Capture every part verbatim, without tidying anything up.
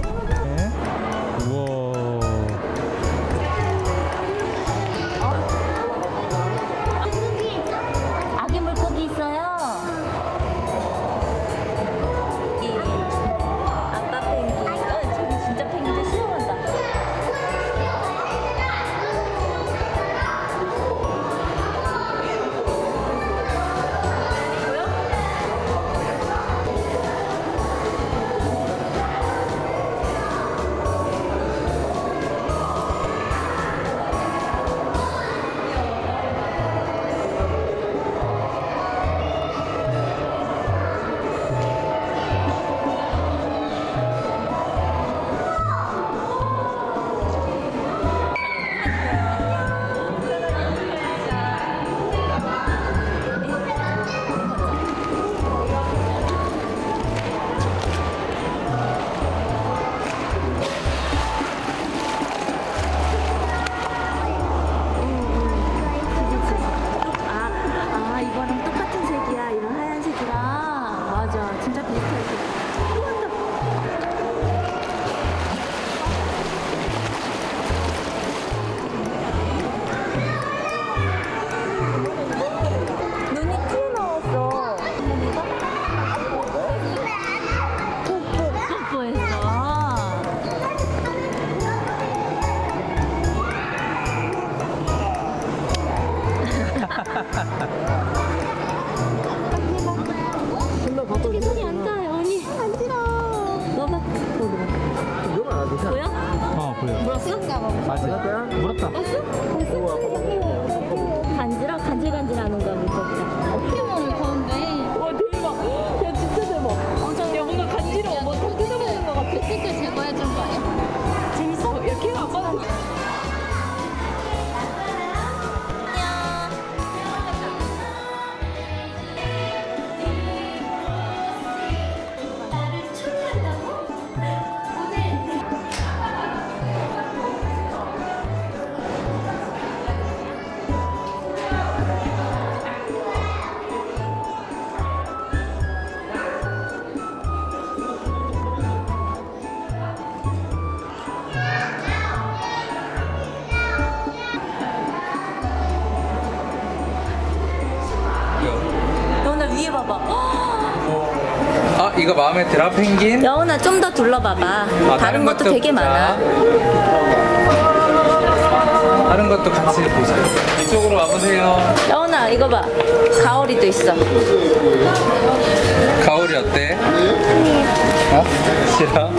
들어가자. 네. 우와. 아기 물고기 있어요? 아빠 펭귄. 어, 저기 진짜 펭귄 수영한다. 어떻게 손이 안 닿아요, 언니? 안 싫어. 너봐. 보여? 어, 보여. 물었어? 맞아. 물었다. 물었어? 물었어? 간지러? 간질간질 하는 거야, 물고기가. 어떻게 먹는 건데? 와, 대박. 야, 진짜 대박. 야, 뭔가 간지러워. 뭐 턱 뜯어보는 거 같아. 그때 제거해준 거 아니야? 재밌어? 이렇게 해봐, 아빠는. 아, 이거 마음에 들어, 펭귄? 여운아, 좀 더 둘러봐봐. 아, 다른, 다른 것도, 것도 되게 보자. 많아. 다른 것도 같이 보자. 이쪽으로 와보세요. 여운아, 이거 봐. 가오리도 있어. 가오리 어때? 어? 싫어?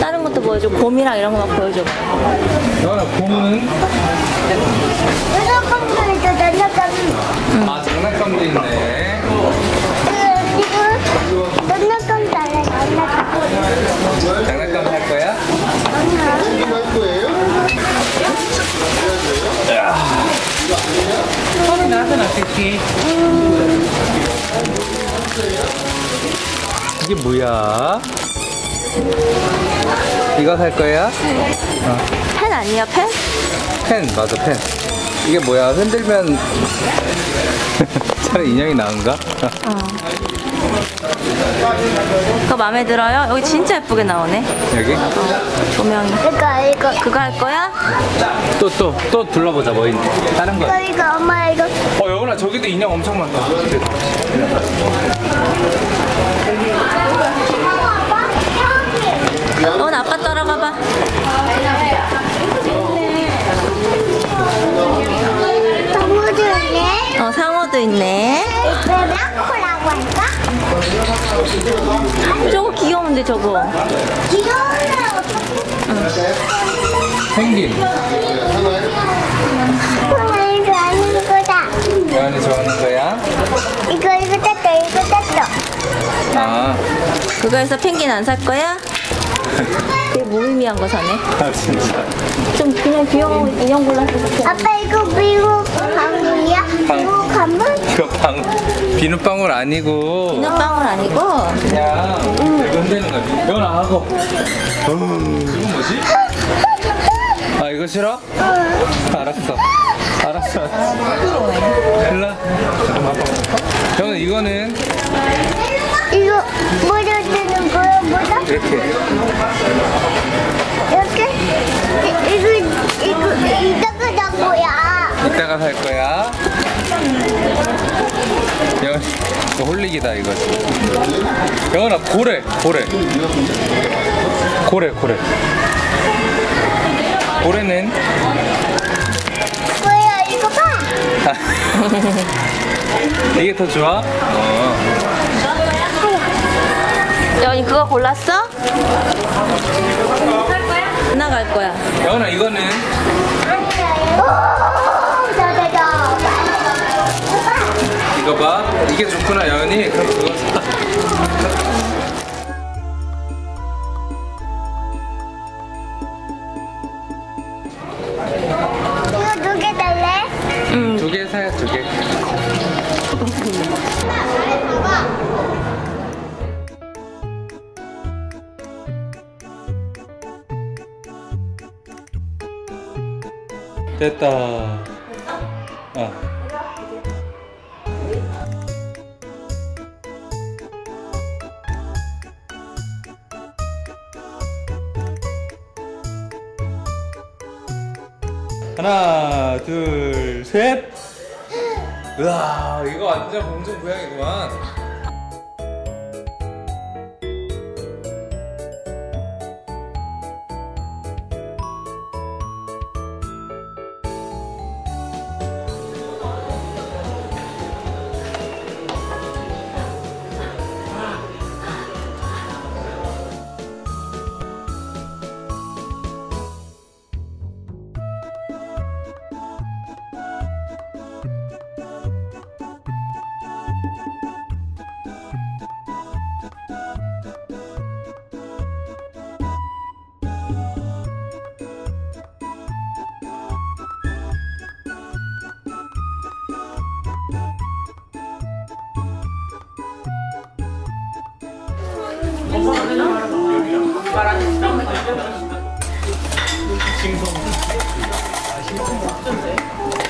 다른 것도 보여줘. 곰이랑 이런 거만 보여줘. 여운아, 곰은? 장난감도 있어, 장난감. 아, 장난감도 있네. 장난감 달래, 장난감. 장난감 살 거야? 장난감 살 거예요? 소리 나서 났겠지. 이게 뭐야? 이거 살 거야? 어. 펜 아니야, 펜? 펜, 맞아, 펜. 이게 뭐야? 흔들면 차라리 인형이 나은가? 어. 그거 마음에 들어요? 여기 진짜 예쁘게 나오네. 여기? 어, 조명이. 그러니까 이거 그거 할 거야? 또 또 또 둘러보자. 뭐 있니? 다른 거. 이거 이거 엄마 이거. 어, 여운아, 저기도 인형 엄청 많다. 여운 아빠 따라가봐. 상어도 있네. 어, 상어도 있네. 라고 할까? 저거 귀여운데, 저거. 귀여운데 어떻게? 펭귄. 엄마, 이거 아닌 거다. 여운이 좋아하는 거야? 이거, 이거 뜯어, 이거 뜯어. 아. 그거에서 펭귄 안 살 거야? 되게 무의미한 거 사네. 아, 진짜. 좀 그냥 귀여운 인형 골라서. 아빠, 이거 미국 방문이야? 미국 방문? 이거 방문. 비눗방울 아니고 비눗방울 아니고 그냥 흔드는 거지. 이건 안 하고 이건 뭐지? 아 이거 싫어? 알았어 알았어 일로 와. 저는 이거는 이거 뭐라 되는 거야? 뭐다? 이렇게 이렇게? 이거 이거 이따가 살 거야 이따가 살 거야 야, 이거 홀릭이다 이거지. 영원아 고래 고래 고래 고래 고래는 뭐야 이거 봐. 이게 더 좋아? 어. 영원이 그거 골랐어? 나갈 거야. 영원아 이거는 이거 봐. 이게 좋구나, 여은이. 그럼 그거 사. 이거 두 개 달래? 응, 두 개 사요, 두 개. 됐다. 어. 하나, 둘, 셋! 으아, 이거 완전 공중 부양이구만.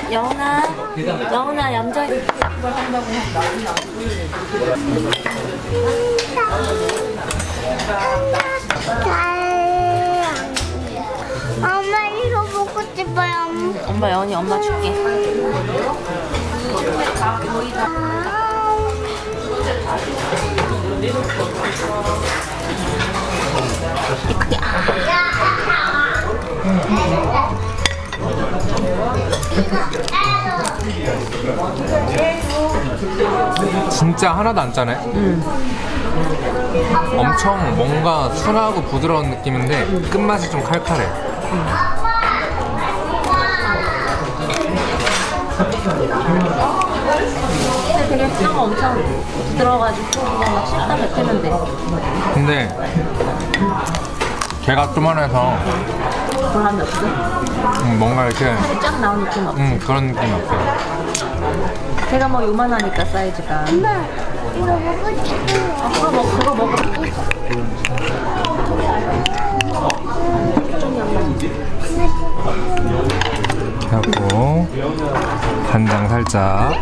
영훈아, 영훈아, 얌전히 이걸 한다고 엄마 이거 먹고 싶어요. 엄마 영훈이 엄마 줄게. 크게 진짜 하나도 안 짜네. 음. 엄청 뭔가 순하고 부드러운 느낌인데 음. 끝맛이 좀 칼칼해. 음. 근데 되게 뼈가 엄청 부드러워가지고 그냥 막 씹다 뱉었는데 근데 걔가 조만해서 그런 느낌 없어? 음, 뭔가 이렇게 쫙 나온 느낌 없어? 음, 그런 느낌 없어. 걔가 뭐 요만하니까 사이즈가. 엄마 이거 먹고 싶어요. 아, 그거 먹어 그거 먹어. 하고 간장 살짝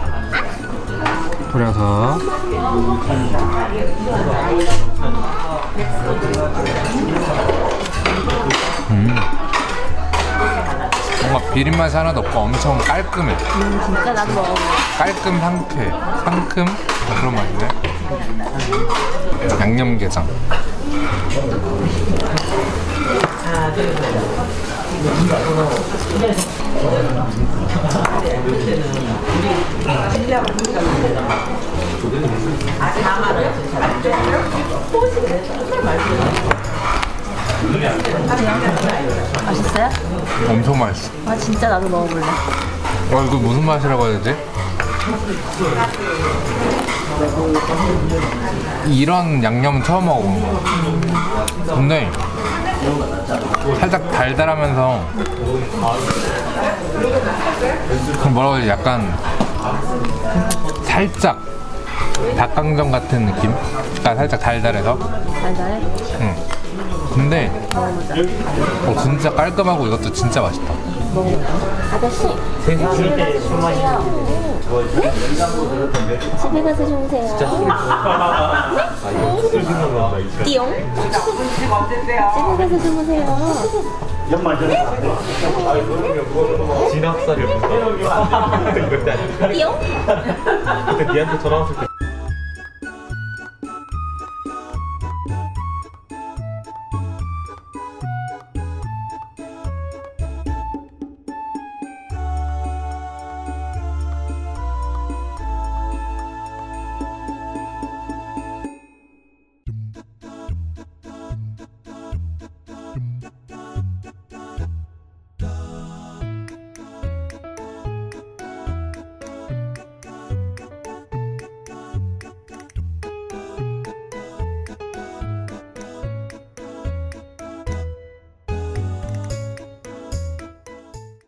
뿌려서 음. 뭔가 비린맛이 하나도 없고 엄청 깔끔해. 음, 진짜 나도 먹어. 깔끔 상쾌 상큼? 그런 맛인데? 양념게장 맛있어요? 엄청 맛있어. 아 진짜 나도 먹어볼래. 와 이거 무슨 맛이라고 해야 되지? 이런 양념은 처음 먹어본 거야. 근데 살짝 달달하면서 뭐라고 해야 되지? 약간 살짝 닭강정 같은 느낌? 그러니까 살짝 달달해서. 달달해? 응. 근데 어, 진짜 깔끔하고 이것도 진짜 맛있다. 아저씨! 집에 가서 주무세요. 네? 띠용? 집에 가서 주무세요. 진학살이 없어. 띠용? 그때 니한테 전화 왔을 때